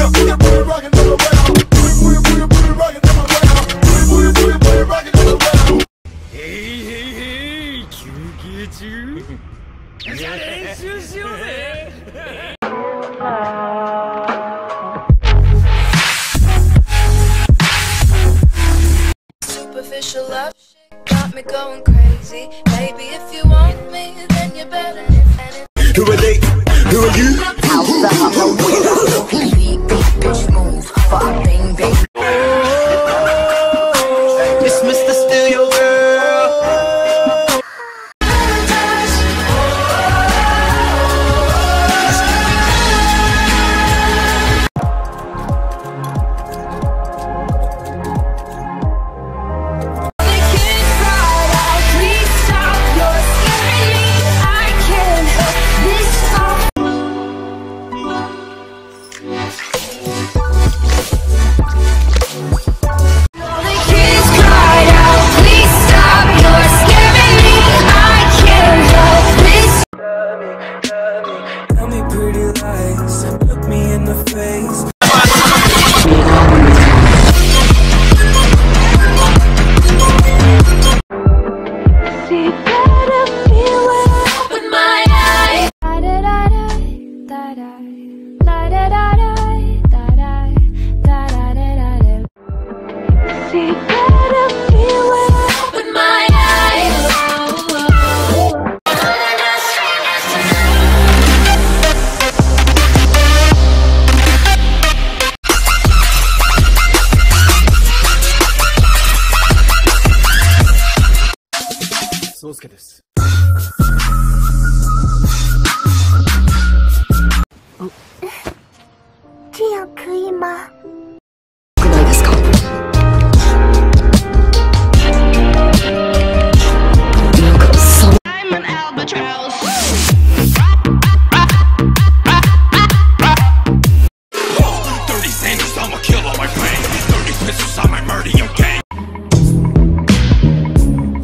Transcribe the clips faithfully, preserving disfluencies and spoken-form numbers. Superficial love shit got me going crazy. Baby, if you want me, then you better. Who are they? Who are you? Bitch move for a thing, baby. It's Mister Steal Your Girl.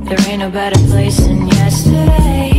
There ain't no better place than yesterday.